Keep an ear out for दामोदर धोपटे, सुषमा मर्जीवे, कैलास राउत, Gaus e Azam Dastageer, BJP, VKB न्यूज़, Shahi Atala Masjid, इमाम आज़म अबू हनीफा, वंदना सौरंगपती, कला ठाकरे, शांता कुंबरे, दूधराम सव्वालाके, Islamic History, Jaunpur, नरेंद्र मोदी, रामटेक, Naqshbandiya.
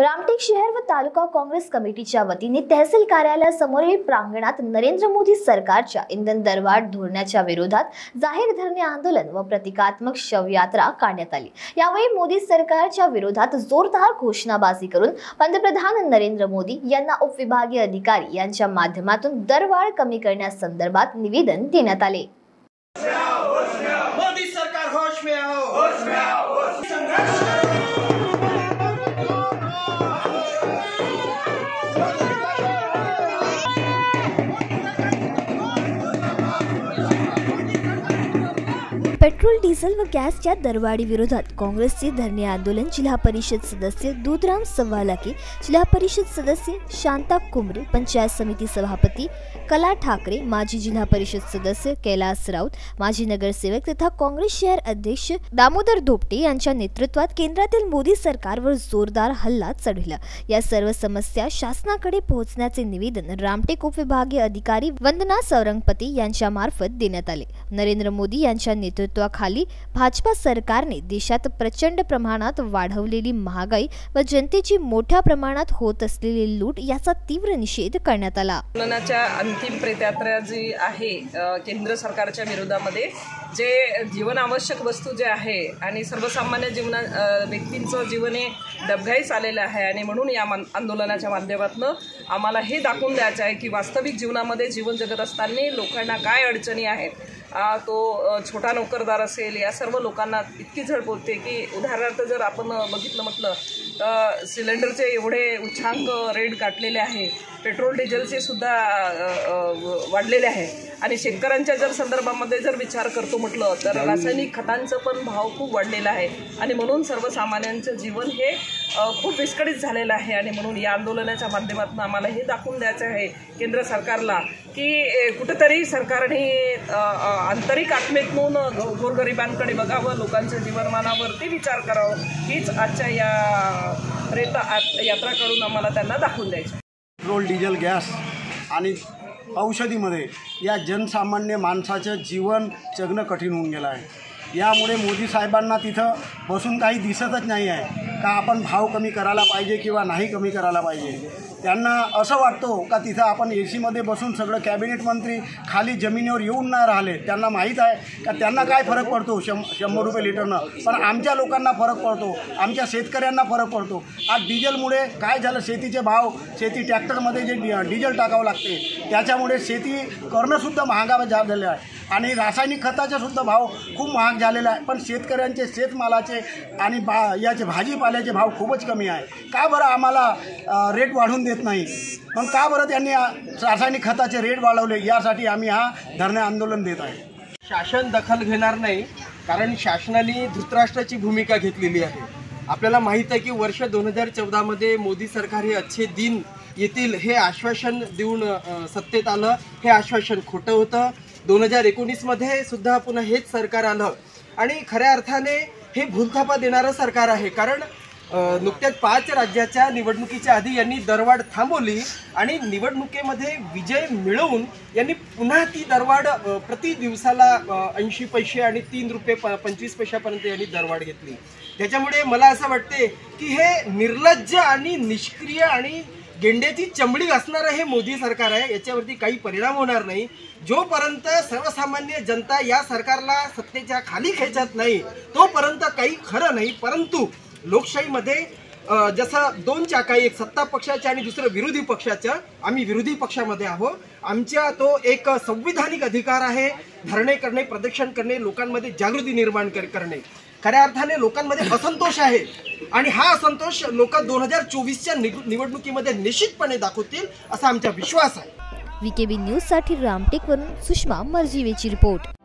रामटेक शहर व तालुका काँग्रेस कमिटीच्या वतीने तहसील कार्यालय समोरील प्रांगणात नरेंद्र मोदी सरकारच्या इंधन दरवाढ धोरणाच्या विरोधात जाहीर धरणे आंदोलन व प्रतिकात्मक शवयात्रा काढण्यात आली। यावेळी मोदी सरकारच्या विरोधात जोरदार घोषणाबाजी करून पंतप्रधान नरेंद्र मोदी यांना उपविभागीय अधिकारी यांच्या माध्यमातून दरवाढ कमी करण्यासंदर्भात निवेदन देण्यात आले। मोदी सरकार होश में आओ, होश में आओ, होश में आओ। पेट्रोल डीझेल व गॅसच्या दरवाढी विरोधात काँग्रेसचे धरणे आंदोलन जिल्हा परिषद सदस्य दूधराम सव्वालाके, जिल्हा परिषद सदस्य शांता कुंबरे, पंचायत समिति सभापति कला ठाकरे, माजी जिल्हा परिषद सदस्य कैलास राउत, माजी नगरसेवक तथा काँग्रेस शहर अध्यक्ष दामोदर धोपटे यांच्या नेतृत्वात केंद्रातील मोदी सरकारवर जोरदार हल्ला चढविला। या सर्व समस्या शासनाकडे पोहोचण्याचे निवेदन रामटेक उपविभागीय अधिकारी वंदना सौरंगपती यांच्या मार्फत देण्यात आले। नरेंद्र मोदी यांच्या नेतृत्वात खाली भाजपा सरकारने देशात प्रचंड प्रमाणात वाढवलेली महागाई व जनतेची मोठ्या प्रमाणात होत असलेली लूट याचा तीव्र निषेध करण्यात आला। आंदोलनाच्या अंतिम प्रत्यात्रा जी आहे केंद्र सरकारच्या विरोधामध्ये जे जीवनावश्यक वस्तू जे आहे आणि सर्वसामान्य जीवना व्यक्तींचं जीवन हे डबघाईस आलेलं आहे आणि म्हणून या आंदोलनाच्या माध्यमातून आम्हाला हे दाखवून द्यायचं आहे की वास्तविक जीवनामध्ये जीवन जगत असताना लोकांना काय अडचणी आहेत। तो छोटा नोकरदार असेल या सर्व लोकांना इतकी झळ बोलते की उदाहरणार्थ जर आपण बघितलं म्हटलं तर सिलेंडरचे एवढे उच्चांक रेट गाठलेले आहे, पेट्रोल डिझेलचे सुद्धा वाढलेले आहे आणि शेतकऱ्यांच्या जर संदर्भामध्ये जर विचार करतो म्हटलं तर रासायनिक खतांचं पण भाव खूप वाढलेला आहे आणि म्हणून सर्वसामान्यांचं जीवन हे खूप विस्कळीत झालेलं आहे आणि म्हणून या आंदोलनाच्या माध्यमातून आम्हाला हे दाखवून द्यायचं आहे केंद्र सरकारला की कुठेतरी सरकारने आंतरिक आत्मेतून गोरगरिबांकडे बघावं, लोकांच्या जीवनमानावरती विचार करावं, हीच आजच्या या रेत यात्राकडून आम्हाला त्यांना दाखवून द्यायचं। पेट्रोल डिझेल गॅस आणि औषधीमध्ये या जनसामान्य माणसाचं जीवन जगणं कठीण होऊन गेलं आहे। यामुळे मोदी साहेबांना तिथं बसून काही दिसतच नाही आहे का आपण भाव कमी करायला पाहिजे किंवा नाही कमी करायला पाहिजे। त्यांना असं वाटतो का तिथं आपण एसीमध्ये बसून सगळं कॅबिनेट मंत्री खाली जमिनीवर येऊन नाही राहिले। त्यांना माहीत आहे का त्यांना काय फरक पडतो 100 रुपये लिटरनं, पण आमच्या लोकांना फरक पडतो, आमच्या शेतकऱ्यांना फरक पडतो। आज डिझेलमुळे काय झालं शेतीचे भाव, शेती ट्रॅक्टरमध्ये जे डिझेल टाकावं लागते त्याच्यामुळे शेती करणंसुद्धा महागा झालेलं आहे आणि रासायनिक खताचासुद्धा भाव खूप महाग झालेला आहे, पण शेतकऱ्यांचे शेतमालाचे आणि याचे भाजीपाल्याचे भाव खूपच कमी आहे। का बरं आम्हाला रेट वाढून देत नाही, पण का बरं त्यांनी रासायनिक खताचे रेट वाढवले। यासाठी आम्ही हा धरणे आंदोलन देत आहे। शासन दखल घेणार नाही कारण शासनाने धृतराष्ट्राची भूमिका घेतलेली आहे। आपल्याला माहित आहे की वर्ष 2014 मध्ये मोदी सरकार हे अच्छे दिन येतील हे आश्वासन देऊन सत्तेत आलं, हे आश्वासन खोटं होतं। 2019 मध्ये सुद्धा पुन्हा हेच सरकार आलं आणि खऱ्या अर्थाने हे भूलथापा देणारं सरकार आहे कारण नुकत्याच 5 राज्याच्या निवडणुकीच्या आधी यांनी दरवाढ थांबवली आणि निवडणुकीमध्ये विजय मिळवून यांनी पुन्हा ती दरवाढ प्रति दिवसाला 80 पैसे आणि 3 रुपये 25 पैशापर्यंत यांनी दरवाढ घेतली। त्याच्यामुळे मला असं वाटते की हे निर्लज्ज आणि निष्क्रिय आणि गेंड्याची चमडी असणारं हे मोदी सरकार आहे, याच्यावरती काही परिणाम होणार नाही। जोपर्यंत सर्वसामान्य जनता या सरकारला सत्तेच्या खाली खेचत नाही तोपर्यंत काही खरं नाही, परंतु लोकशाहीमध्ये जसं 2 चाकाई एक सत्ता पक्षाच्या आणि दुसरं विरोधी पक्षाच्या, आम्ही विरोधी पक्षामध्ये आहोत, आमचा तो एक संविधानिक अधिकार आहे धरणे करणे, प्रदर्शन करणे, लोकांमध्ये जागृती निर्माण करणे। खऱ्या अर्थाने लोकांमध्ये असंतोष आहे आणि हा असंतोष लोक 2024च्या निवडणुकीमध्ये निश्चितपणे दाखवतील असा आमचा विश्वास आहे। VKB न्यूज साठी रामटेक वरून सुषमा मर्जीवेची रिपोर्ट।